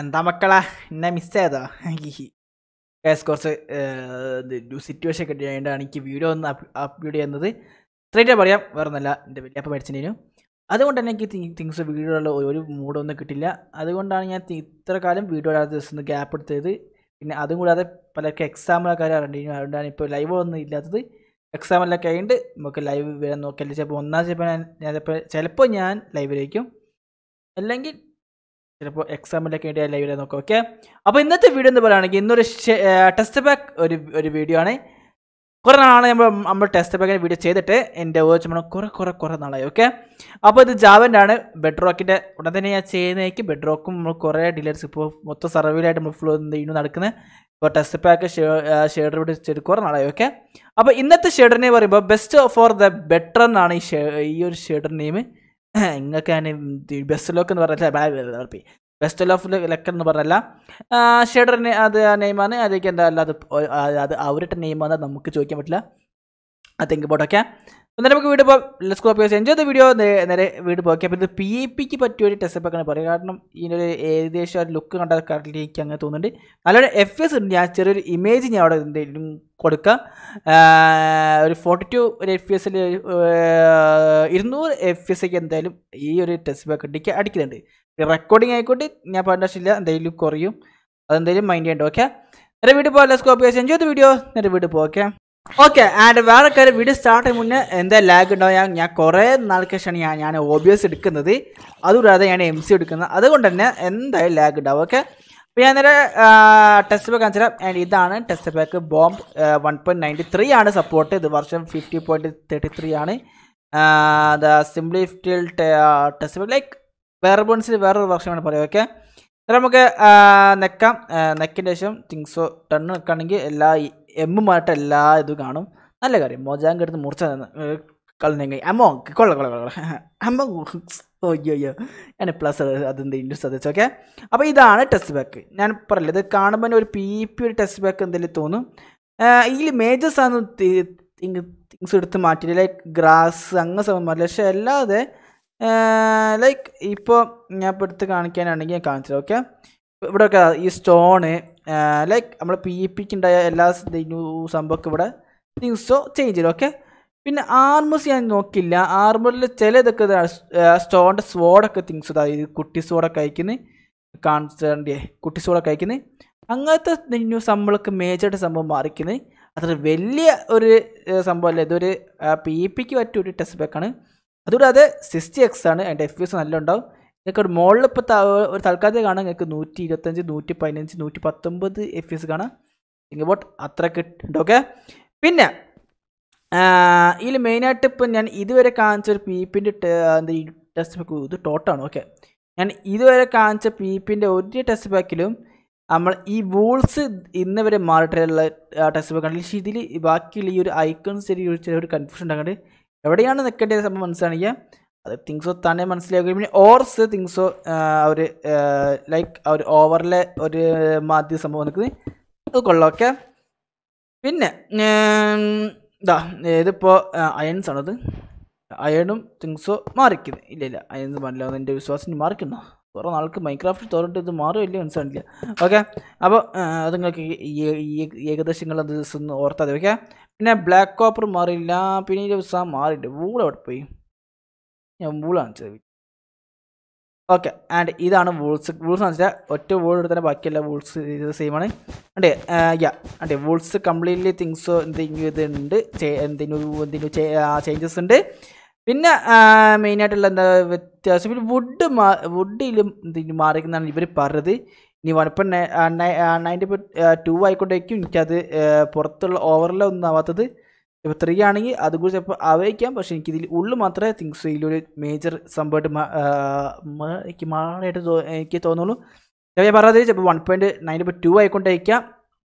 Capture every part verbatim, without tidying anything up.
എന്താ മക്കളാ എന്നെ മിസ് ചെയ്തോ? ഗൈസ് കുറച്ച് സിറ്റുവേഷൻ ഒക്കെ കഴിഞ്ഞിട്ടാണ് എനിക്ക് വീഡിയോ ഒന്ന് അപ്ലോഡ് ചെയ്യുന്നത്. സ്ട്രേറ്റ് പറയാം, വേറെ ഒന്നല്ല, എൻ്റെ വലിയപ്പ പഠിച്ചിരുന്നു. അതുകൊണ്ട് തന്നെ എനിക്ക് തിങ്സ് വീഡിയോയിലുള്ള ഒരു മൂഡൊന്നും കിട്ടില്ല. അതുകൊണ്ടാണ് ഞാൻ ഇത്ര കാലം വീഡിയോ ഇടാത്ത ദിവസം ഒന്ന് ഗ്യാപ്പ് എടുത്തത്. പിന്നെ അതും കൂടാതെ പലർക്കും എക്സാമിലൊക്കെ അറിഞ്ഞിരുന്നു. അതുകൊണ്ടാണ് ഇപ്പോൾ ലൈവ് ഒന്നും ഇല്ലാത്തത്. എക്സാമെല്ലാം കഴിഞ്ഞിട്ട് നമുക്ക് ലൈവ് വരാൻ നോക്കില്ല. ചിലപ്പോൾ ഒന്നാം ചിലപ്പോൾ ഞാൻ ചിലപ്പോൾ ചിലപ്പോൾ ഞാൻ ലൈവിലേക്കും, അല്ലെങ്കിൽ ചിലപ്പോൾ എക്സാമെല്ലാം കഴിഞ്ഞിട്ട് ഞാൻ ലൈവ് വരാൻ നോക്കാം. ഓക്കെ, അപ്പോൾ ഇന്നത്തെ വീഡിയോ എന്ന് പറയുകയാണെങ്കിൽ ഇന്നൊരു ടെസ്റ്റ് ബാക്ക് ഒരു ഒരു വീഡിയോ ആണ്. കുറേ നാളാണ് നമ്മൾ നമ്മൾ ടെസ്റ്റ് ബാക്കിൻ്റെ വീഡിയോ ചെയ്തിട്ട് എൻ്റെ ഓർമ്മ കുറേ കുറേ കുറേ നാളായി. ഓക്കെ, അപ്പോൾ ഇത് ജാവൻ്റെ ആണ്, ബെഡ് റോക്കിൻ്റെ. ഉടനെ തന്നെ ഞാൻ ചെയ്യുന്നതായിരിക്ക് ബെഡ് റോക്കും. നമ്മൾ കുറേ ഡീലേഴ്സ് ഇപ്പോൾ മൊത്തം സർവീലായിട്ട് നമ്മൾ ഫ്ലോ ഇന്ന് നടക്കുന്നത്. ഇപ്പോൾ ടെസ്റ്റ് പാക്ക് ഷെയർ വീഡിയോ ചെയ്ത് കുറേ നാളായി. ഓക്കെ, അപ്പോൾ ഇന്നത്തെ ഷെയറിനെ പറയുമ്പോൾ ബെസ്റ്റ് ഫോർ ദ ബെറ്റർ എന്നാണ് ഈ ഈ ഒരു ഷെയർ നെയിം. ഇങ്ങനൊക്കെ ഞാൻ ബെസ്റ്റ് ലോക്ക് എന്ന് പറഞ്ഞാൽ ബെസ്റ്റ് ഓഫ് ലക്ക് എന്ന് പറഞ്ഞല്ല ഷെയറിന് അത് നെയിമാണ്. അതൊക്കെ എന്താ അല്ലാതെ അത് അവരുടെ നെയിമാണെന്ന് നമുക്ക് ചോദിക്കാൻ പറ്റില്ല. ആ തിങ്ക് ബോട്ടൊക്കെ എന്നിട്ട് നമുക്ക് വീട് പോകാം. Let's go guys, enjoy the video. നേരെ വീട് പോകാം. അപ്പോൾ ഇത് പി എ പിക്ക് പറ്റിയ ഒരു ടെസ്റ്റ് പാക്കാണ് പറയുക. കാരണം ഇതിനൊരു ഏകദേശം ഒരു ലുക്ക് കണ്ട കാര്യം എനിക്ക് അങ്ങനെ തോന്നുന്നുണ്ട്. നല്ലൊരു എഫ് എസ് ഉണ്ട്. ഞാൻ ചെറിയൊരു ഇമേജ് ഞാൻ അവിടെ എന്തെങ്കിലും കൊടുക്കാം. ഒരു ഫോർട്ടി ടു ഒരു എഫ് എസിൽ ഇരുന്നൂറ് എഫ് എസ് ഒക്കെ എന്തായാലും ഈ ഒരു ടെസ്റ്റ് പാക്ക് എനിക്ക് അടിക്കുന്നുണ്ട്. റെക്കോർഡിങ് ആയിക്കോട്ടെ, ഞാൻ പറഞ്ഞില്ല എന്തെങ്കിലും കുറയും, അതെന്തായാലും മൈൻഡ് ചെയ്യണ്ട. ഓക്കെ, നേരെ വീട് പോകാം. Let's go guys, enjoy the video. നേരെ വീട് പോകാം. ഓക്കെ, ആൻഡ് വേറെ കാര്യം വീഡിയോ സ്റ്റാർട്ട് മുന്നേ എന്താ ലാഗ് ഉണ്ടാവും. ഞാൻ ഞാൻ കുറേ നാൾക്ക് ശേഷമാണ് ഞാൻ ഞാൻ ഓബിയസ് എടുക്കുന്നത്. അതുകൂടാതെ ഞാൻ എം സി എടുക്കുന്നത്. അതുകൊണ്ട് തന്നെ എന്തായാലും ലാഗ് ഉണ്ടാവും. ഓക്കെ, അപ്പോൾ ഞാൻ നേരെ ടെസ്റ്റ് പാക്ക് കാണിച്ചു തരാം. ആൻഡ് ഇതാണ് texture pack bomb one point ninety three ആണ് സപ്പോർട്ട്. ഇത് വർഷം ഫിഫ്റ്റി പോയിൻറ്റ് തേർട്ടി ത്രീ ആണ്. ദ സിംപ്ലി ഫിഫ്റ്റിൽ ടെസ്റ്റ് പാക്ക് ലൈക്ക് വേറെ ബോൺസിൽ വേറൊരു വർഷമാണ് പറയുക. ഓക്കെ, നമുക്ക് നെക്കാം. നെക്കിൻ്റെ ശേഷം തിങ്സോ ടണ്ണ് നിൽക്കുകയാണെങ്കിൽ എല്ലാ എമ്മുമായിട്ട് എല്ലാ ഇതും കാണും. നല്ല കാര്യം, മൊജാങ് എടുത്ത് മുറിച്ച കളഞ്ഞെങ്കിൽ അമ്മോ കൊള്ള കൊള്ള കൊള്ള അമ്മോ ഓയ്യോ അയ്യോ ഞാൻ പ്ലസ് അതിൻ്റെ ഇൻഡ്യൂസ് ശ്രദ്ധിച്ചു. ഓക്കെ, അപ്പോൾ ഇതാണ് ടെസ്റ്റ് ബാക്ക്. ഞാൻ പറയില്ല, ഇത് കാണുമ്പോൾ ഒരു പി പി ഒരു ടെസ്റ്റ് ബാക്ക് എന്തെങ്കിലും തോന്നും. ഇതിൽ മേജേഴ്സ് ആണ് തിങ്സ് എടുത്ത് മാറ്റിയില്ല. ലൈക്ക് ഗ്രാസ് അങ്ങനെ സമയം മാറ്റില്ല. പക്ഷേ അല്ലാതെ ലൈക്ക് ഇപ്പോൾ ഞാൻ ഇപ്പോൾ എടുത്ത് കാണിക്കാനാണെങ്കിൽ ഞാൻ കാണിച്ചില്ല. ഓക്കെ, ഇവിടെയൊക്കെ ഈ സ്റ്റോണ് ലൈക്ക് നമ്മൾ പി ഇ പിക്ക് ഉണ്ടായ എല്ലാ സംഭവമൊക്കെ ഇവിടെ തിങ്സോ ചേഞ്ച് ചെയ്തു. ഓക്കെ, പിന്നെ ആർമസ് ഞാൻ നോക്കില്ല. ആർമറിൽ ചില ഇതൊക്കെ സ്റ്റോണിൻ്റെ സ്വോഡൊക്കെ തിങ്സ് അതായത് കുട്ടി സ്വോഡൊക്കെ അയക്കുന്നത് കാണിച്ചേ കുട്ടി സ്വോഡൊക്കെ അയക്കുന്നത് അങ്ങനത്തെ നമ്മളൊക്കെ മേജറായിട്ട് സംഭവം മാറിക്കുന്നത്. അത്ര വലിയ ഒരു സംഭവമല്ല. ഇതൊരു പി ഇ പിക്ക് പറ്റിയ ഒരു ടെസ്റ്റ് ബാക്കാണ്. അതുകൂടാതെ സിക്സ്റ്റി എക്സ് ആണ്. അതിൻ്റെ എഫ് എസ് നല്ല ഉണ്ടാവും. നിങ്ങൾക്ക് ഒരു മോളിൽ ഇപ്പോൾ ഒരു തൽക്കാലത്ത് കാണാം. നിങ്ങൾക്ക് നൂറ്റി ഇരുപത്തഞ്ച് നൂറ്റി പതിനഞ്ച് നൂറ്റി പത്തൊമ്പത് എഫ് എസ് കാണാം. തിങ്ക് ബോട്ട് അത്ര കിട്ടും. ഓക്കെ, പിന്നെ ഇതിൽ മെയിനായിട്ട് ഇപ്പോൾ ഞാൻ ഇതുവരെ കാണിച്ച ഒരു പി പിൻ്റെ ഈ ടെസ്റ്റ് പാക്ക് ഇത് ടോട്ടാണ്. ഓക്കെ, ഞാൻ ഇതുവരെ കാണിച്ച പി പിൻ്റെ ഒരു ടെസ്റ്റ് പാക്കിലും നമ്മൾ ഈ വൂൾസ് ഇന്ന് വരെ മാറിയിട്ടുള്ള ടെസ്റ്റ് പാക്കാണ്. പക്ഷേ ഇതിൽ ബാക്കിയുള്ള ഈ ഒരു ഐക്കൺസ് ചെറിയ ചെറിയൊരു കൺഫ്യൂഷൻ ഉണ്ടാകുന്നത് എവിടെയാണ് നിൽക്കേണ്ടത് സംഭവം മനസ്സിലാണെങ്കിൽ അത് തിങ്സോ തന്നെ മനസ്സിലാക്കും. പിന്നെ ഓർസ് തിങ്സോ അവർ ലൈക്ക് അവർ ഓവറിലെ ഒരു മാധ്യ സംഭവം നിൽക്കുന്നത് അത് കൊള്ളാം. ഓക്കെ, പിന്നെ ഇതാ ഇതിപ്പോൾ അയൺസ് ആണത്. അയണും തിങ്സോ മാറിക്കുന്നത് ഇല്ല ഇല്ല അയൺസ് മാറില്ല. എൻ്റെ വിശ്വാസത്തിന് മാറിക്കണോ? കുറേ നാൾക്ക് മൈൻക്രാഫ്റ്റ് തോന്നിട്ട് ഇത് മാറുമല്ലേ മനസ്സിലാണില്ല. ഓക്കെ, അപ്പോൾ അത് നിങ്ങൾക്ക് ഏകദേശങ്ങൾ അത് ഓർത്താതെ. ഓക്കെ, പിന്നെ ബ്ലാക്ക് കോപ്പർ മാറിയില്ല. പിന്നെ ഈ ദിവസം മാറിയിട്ട് വൂൾ അവിടെ പോയി ഞാൻ വൂൾ കാണിച്ചത്. ഓക്കെ, ആൻഡ് ഇതാണ് വൂൾസ്. വൂൾസ് കാണിച്ചാൽ ഒറ്റ വൂൾ എടുത്താൽ ബാക്കിയെല്ലാം വൂൾസ് ഇത് സെയിമാണ്. അണ്ടേ യാ അണ്ടേ വൂൾസ് കംപ്ലീറ്റ്ലി തിങ്സോ എന്തെങ്കിലും ഇതുണ്ട് എന്തെങ്കിലും എന്തെങ്കിലും ചേഞ്ചസ് ഉണ്ട്. പിന്നെ മെയിനായിട്ടുള്ള എന്താ വ്യത്യാസം പിന്നെ വുഡ് മാ വുഡിലും എന്തെങ്കിലും മാറിയെന്നാണ് ഇവർ പറഞ്ഞത്. ഇനി വൺ ഇപ്പം നയൻറ്റി ടു ആയിക്കൊണ്ടേക്കും എനിക്കത് പുറത്തുള്ള ഓവറിലൊന്നും ആവാത്തത്. ഇപ്പോൾ ത്രീ ആണെങ്കിൽ അതുകൂടി ചിലപ്പോൾ അവയ്ക്കാം. പക്ഷേ എനിക്കിതിൽ ഉള്ളു മാത്രമേ തിങ്സ് ഇതിലൊരു മേജർ സംഭവമായിട്ട് എനിക്ക് മാറാനായിട്ട് എനിക്ക് തോന്നുള്ളൂ. ഞാൻ പറയാതെ ചിലപ്പോൾ വൺ പോയിൻറ്റ് നയൻ ഇപ്പോൾ ടു ആയിക്കൊണ്ടേക്കാം.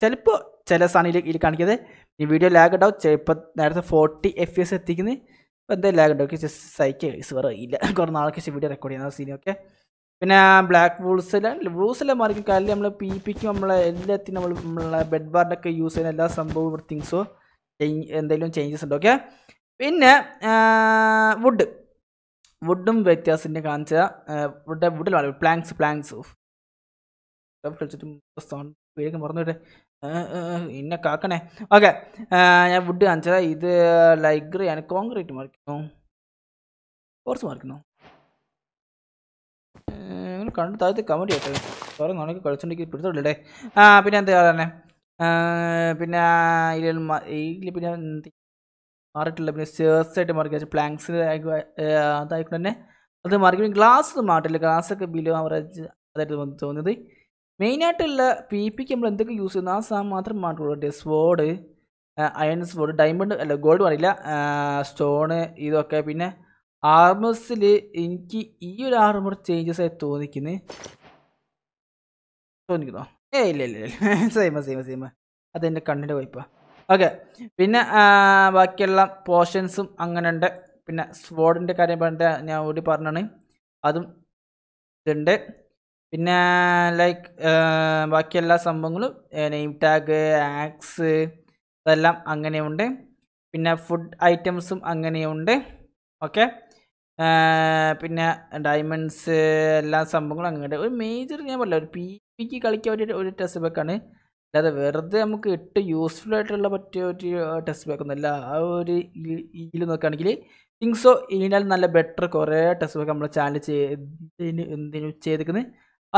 ചിലപ്പോൾ ചില സാധനം ഇതിൽ കാണിക്കുന്നത് ഈ വീഡിയോ ലാഗ് ഉണ്ടാവും. ചിലപ്പോൾ നേരത്തെ ഫോർട്ടി എഫ് എസ് എത്തിക്കുന്നത് ഇപ്പോൾ എന്തായാലും ലാഗ് ഉണ്ടാവും. ജസ്റ്റ് സൈക്ക് വേറെ ഇല്ല കുറേ നാളേക്ക് ശേഷം വീഡിയോ റെക്കോർഡ് ചെയ്യുന്ന സീൻ. ഓക്കെ, പിന്നെ ബ്ലാക്ക് വൂൾസെല്ലാം വൂൾസെല്ലാം മാറിക്കും. കാരണം നമ്മൾ പി പിക്ക് നമ്മളെ എല്ലാത്തിനും നമ്മൾ നമ്മളെ ബെഡ് ബാറിനൊക്കെ യൂസ് ചെയ്യുന്ന എല്ലാ സംഭവവും ഇവിടെ തിങ്സോ എന്തെങ്കിലും ചേഞ്ചസ് ഉണ്ട്. ഓക്കെ, പിന്നെ വുഡ് വുഡും വ്യത്യാസത്തിൻ്റെ കാണിച്ച വുഡ് വുഡിലാണ് പ്ലാങ്ക്സ് പ്ലാങ്ക്സ് കളിച്ചിട്ടും സൗണ്ട് പേടിക്കാൻ മറന്നുപോട്ടെ എന്നെ കാക്കണേ ഓക്കെ ഞാൻ വുഡ് കാണിച്ചതാ ഇത് ലൈഗ്രി ആണ് കോൺക്രീറ്റ് മാർക്കുന്നു കോർസ് മാർക്കുന്നു നിങ്ങൾ കണ്ട് താഴത്തെ കമൻറ്റ് ചെയ്യട്ടെ സാറേ നാളേക്ക് കളിച്ചിട്ടുണ്ടെങ്കിൽ പിടിച്ചോളേ പിന്നെ എന്താ തന്നെ പിന്നെ ഇതിൽ പിന്നെ മാറിയിട്ടില്ല പിന്നെ സ്റ്റേഴ്സായിട്ട് മാറിക്കാച്ചു പ്ലാങ്ക്സിന് അതായിക്കൊണ്ട് തന്നെ അത് മാറിക്കും ഗ്ലാസ് മാറില്ല ഗ്ലാസ്സൊക്കെ ബിലോ അവറേജ് അതായിട്ട് തോന്നിയത് മെയിനായിട്ടുള്ള പി പിക്ക് നമ്മൾ എന്തൊക്കെ യൂസ് ചെയ്യുന്നു ആ സാധനം മാത്രം മാറ്റുള്ളൂ സ്വോർഡ് അയൺ സ്വോർഡ് ഡയമണ്ട് അല്ല ഗോൾഡ് മാറില്ല സ്റ്റോണ് ഇതൊക്കെ പിന്നെ ആർമേഴ്സിൽ എനിക്ക് ഈ ഒരു ആർമർ ചേഞ്ചസ് ആയി തോന്നിക്കുന്നത് തോന്നിക്കുന്നോ ഏ ഇല്ല ഇല്ല ഇല്ല സെയിമ സെയിമ സെയിമ അതെൻ്റെ കണ്ണിൻ്റെ വൈപ്പാ ഓക്കെ പിന്നെ ബാക്കിയുള്ള പോർഷൻസും അങ്ങനെ ഉണ്ട് പിന്നെ സ്വോർഡിൻ്റെ കാര്യം പറഞ്ഞിട്ട് ഞാൻ ഓടി പറഞ്ഞാണ് അതും ഇതുണ്ട് പിന്നെ ലൈക്ക് ബാക്കിയെല്ലാ സംഭവങ്ങളും നെയിം ടാഗ് ആക്സ് അതെല്ലാം അങ്ങനെയുണ്ട് പിന്നെ ഫുഡ് ഐറ്റംസും അങ്ങനെയുണ്ട് ഓക്കെ പിന്നെ ഡയമണ്ട്സ് എല്ലാ സംഭവങ്ങളും അങ്ങനെയുണ്ട് ഒരു മേജർ ഞാൻ പറഞ്ഞില്ല ഒരു പി പിക്ക് കളിക്കാൻ പറ്റിയ ഒരു ടെസ്റ്റ് ബാക്കാണ് അല്ലാതെ വെറുതെ നമുക്ക് ഇട്ട് യൂസ്ഫുൾ ആയിട്ടുള്ള പറ്റിയ ഒരു ടെസ്റ്റ് ബാക്ക് ഒന്നുമില്ല ആ ഒരു ഇതിൽ നോക്കുകയാണെങ്കിൽ തിങ്സോ ഇതിനാൽ നല്ല ബെറ്റർ കുറേ ടെസ്റ്റ് ബാക്ക് നമ്മൾ ചാനൽ ചെയ്തിന് എന്തിനു ചെയ്തിരിക്കുന്നത്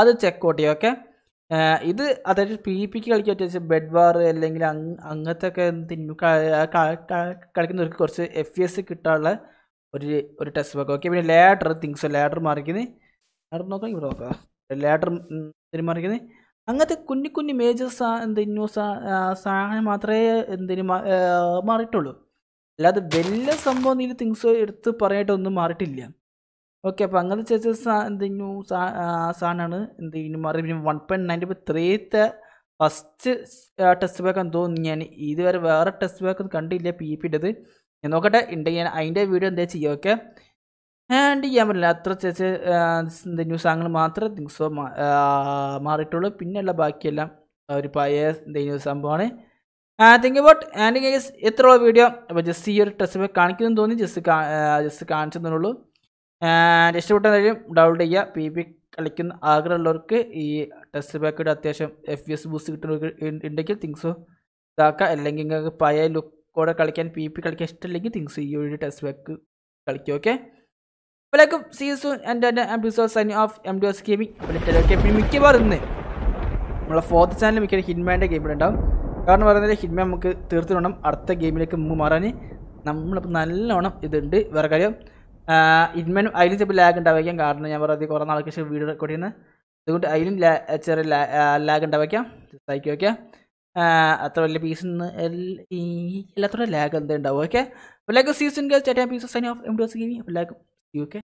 അത് ചെക്ക് ഔട്ട് ചെയ്യും ഓക്കെ ഇത് അതായത് പി പിക്ക് കളിക്കാൻ പറ്റിയ ബെഡ് വാർ അല്ലെങ്കിൽ അങ്ങനത്തെ ഒക്കെ കളിക്കുന്നവർക്ക് കുറച്ച് എഫ് എസ് കിട്ടാനുള്ള ഒരു ഒരു ടെസ്റ്റ് ബാക്ക് ഓക്കെ പിന്നെ ലാഡർ തിങ്സോ ലാഡർ മാറിക്കുന്നത് ലാഡർ നോക്കാം ഇവിടെ നോക്കാം ലാഡർ എന്തിനു മാറിക്കുന്നത് അങ്ങനത്തെ കുഞ്ഞു കുഞ്ഞു മേജർ സാ എന്തിനു സാ സാധനം മാത്രമേ എന്തിനു മാറിയിട്ടുള്ളൂ അല്ലാതെ വലിയ സംഭവം ഇതിൽ തിങ്സോ എടുത്ത് പറയായിട്ടൊന്നും മാറിയിട്ടില്ല ഓക്കെ അപ്പോൾ അങ്ങനത്തെ ചേച്ചി സാ എന്തിനു സാ സാധനമാണ് എന്തിനു മാറി പിന്നെ വൺ പോയിൻറ്റ് നയൻറ്റി ഇപ്പോൾ ത്രീത്തെ ഫസ്റ്റ് ടെസ്റ്റ് ബാക്കാന്ന് തോന്നുന്നു ഞാൻ ഇതുവരെ വേറെ ടെസ്റ്റ് ബാക്ക് കണ്ടില്ല പി പിടേത് ഞാൻ നോക്കട്ടെ ഉണ്ടെങ്കിൽ ഞാൻ അതിൻ്റെ വീഡിയോ എന്താ ചെയ്യുക ഓക്കെ ആൻഡ് ചെയ്യാൻ പറ്റില്ല അത്ര ചേച്ചി എന്തെങ്കിലും സാധനങ്ങൾ മാത്രമേ തിങ്സോ മാറിയിട്ടുള്ളൂ പിന്നെയുള്ള ബാക്കിയെല്ലാം ഒരു പഴയ എന്തെങ്കിലും സംഭവമാണ് തിങ്ക് അബൌട്ട് ആൻഡ് ഗൈസ് എത്രയുള്ള വീഡിയോ അപ്പോൾ ജസ്റ്റ് ഈ ഒരു ടെസ്റ്റ് ബാക്ക് കാണിക്കുന്നു തോന്നി ജസ്റ്റ് ജസ്റ്റ് കാണിച്ചെന്നുള്ളൂ ആൻഡ് ഇഷ്ടപ്പെട്ട കാര്യം ഡൗൺലോഡ് ചെയ്യുക പി പി കളിക്കുന്ന ആഗ്രഹമുള്ളവർക്ക് ഈ ടെസ്റ്റ് ബാക്കിയുടെ അത്യാവശ്യം എഫ് എസ് ബൂസ്റ്റ് കിട്ടുന്ന ഉണ്ടെങ്കിൽ തിങ്സോ ഇതാക്കുക അല്ലെങ്കിൽ നിങ്ങൾക്ക് പഴയ ലുക്കോടെ കളിക്കാൻ പി പി കളിക്കാൻ ഇഷ്ടമില്ലെങ്കിൽ തിങ്സോ ഈ ഒരു ടെസ്റ്റ് ബാക്ക് കളിക്കുക okay Welcome, see you soon and then I'm Busor signing off M D ROX Gaming അപ്പോഴൊക്കെ പിന്നെ മിക്കവാറും ഇന്ന് നമ്മളെ ഫോർത്ത് ചാനൽ മിക്കവാറും ഹിറ്റ്മാൻ്റെ ഗെയിമിലുണ്ടാവും കാരണം പറയുന്നത് ഹിറ്റ്മാൻ നമുക്ക് തീർത്ത് വേണം അടുത്ത ഗെയിമിലേക്ക് മുമ്പ് മാറാൻ നമ്മളിപ്പോൾ നല്ലോണം ഇതുണ്ട് വേറെ കാര്യം ഹിറ്റ്മാനും അതിലും ചിലപ്പോൾ ലാഗ് ഉണ്ടാവാം കാരണം ഞാൻ പറയുന്നത് കുറേ നാൾക്ക് ശേഷം വീഡിയോ റെക്കോർഡ് ചെയ്യുന്നത് അതുകൊണ്ട് അതിലും ചെറിയ ലാഗ് ഉണ്ടാവാം സഹിക്കും ഓക്കെ അത്ര വലിയ പീസ് എല്ലാത്തോടെ ലാഗ് എന്താ ഉണ്ടാവും ഓക്കെ എല്ലാവർക്കും സീസൺ ഗെയിം ചേട്ടാ peace sign off M D rocks gaming എല്ലാവർക്കും you okay